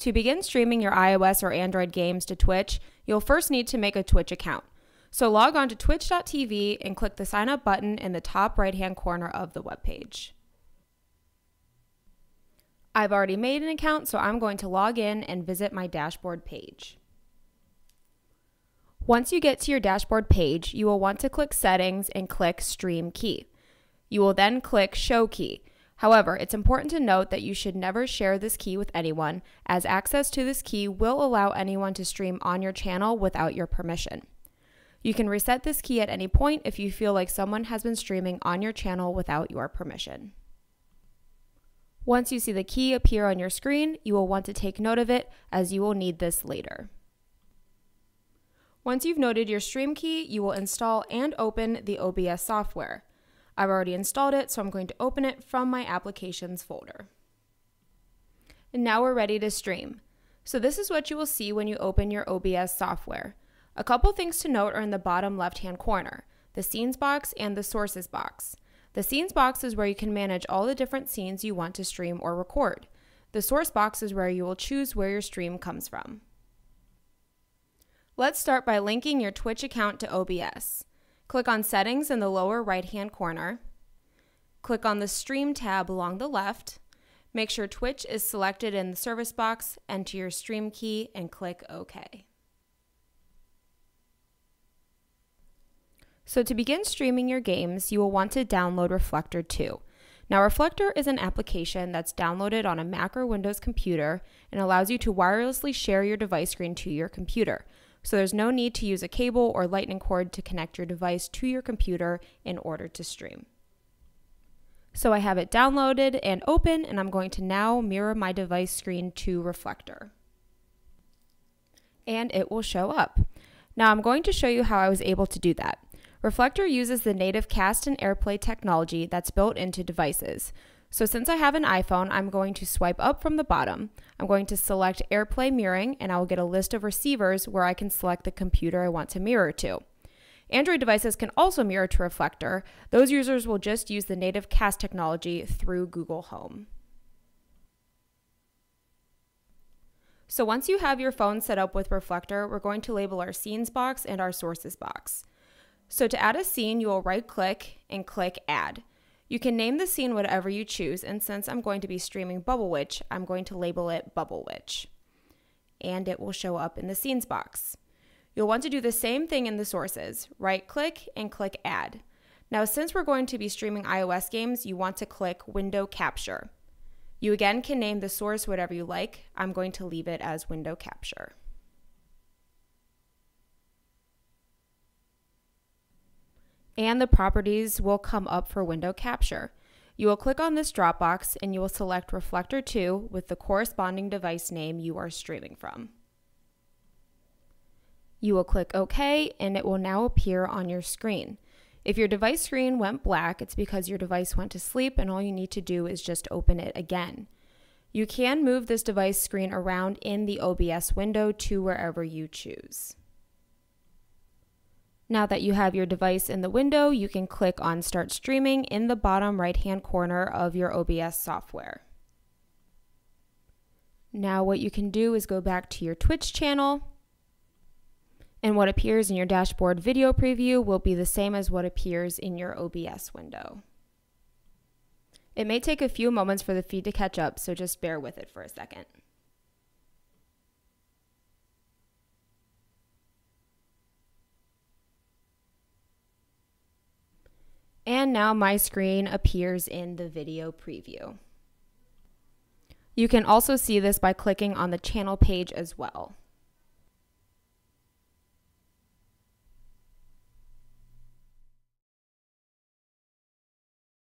To begin streaming your iOS or Android games to Twitch, you'll first need to make a Twitch account. So log on to twitch.tv and click the sign up button in the top right-hand corner of the webpage. I've already made an account, so I'm going to log in and visit my dashboard page. Once you get to your dashboard page, you will want to click Settings and click Stream Key. You will then click Show Key. However, it's important to note that you should never share this key with anyone, as access to this key will allow anyone to stream on your channel without your permission. You can reset this key at any point if you feel like someone has been streaming on your channel without your permission. Once you see the key appear on your screen, you will want to take note of it, as you will need this later. Once you've noted your stream key, you will install and open the OBS software. I've already installed it, so I'm going to open it from my Applications folder. And now we're ready to stream. So this is what you will see when you open your OBS software. A couple things to note are in the bottom left-hand corner, the Scenes box and the Sources box. The Scenes box is where you can manage all the different scenes you want to stream or record. The Source box is where you will choose where your stream comes from. Let's start by linking your Twitch account to OBS. Click on Settings in the lower right-hand corner. Click on the Stream tab along the left. Make sure Twitch is selected in the Service box, enter your stream key, and click OK. So to begin streaming your games, you will want to download Reflector 2. Now, Reflector is an application that's downloaded on a Mac or Windows computer and allows you to wirelessly share your device screen to your computer. So there's no need to use a cable or lightning cord to connect your device to your computer in order to stream. So I have it downloaded and open, and I'm going to now mirror my device screen to Reflector. And it will show up. Now I'm going to show you how I was able to do that. Reflector uses the native Cast and AirPlay technology that's built into devices. So since I have an iPhone, I'm going to swipe up from the bottom. I'm going to select AirPlay mirroring, and I will get a list of receivers where I can select the computer I want to mirror to. Android devices can also mirror to Reflector. Those users will just use the native Cast technology through Google Home. So once you have your phone set up with Reflector, we're going to label our Scenes box and our Sources box. So to add a scene, you will right-click and click Add. You can name the scene whatever you choose, and since I'm going to be streaming Bubble Witch, I'm going to label it Bubble Witch. And it will show up in the Scenes box. You'll want to do the same thing in the Sources. Right-click and click Add. Now, since we're going to be streaming iOS games, you want to click Window Capture. You again can name the source whatever you like. I'm going to leave it as Window Capture. And the properties will come up for window capture. You will click on this drop box and you will select Reflector 2 with the corresponding device name you are streaming from. You will click OK, and it will now appear on your screen. If your device screen went black, it's because your device went to sleep, and all you need to do is just open it again. You can move this device screen around in the OBS window to wherever you choose. Now that you have your device in the window, you can click on Start Streaming in the bottom right-hand corner of your OBS software. Now what you can do is go back to your Twitch channel, and what appears in your dashboard video preview will be the same as what appears in your OBS window. It may take a few moments for the feed to catch up, so just bear with it for a second. And now my screen appears in the video preview. You can also see this by clicking on the channel page as well.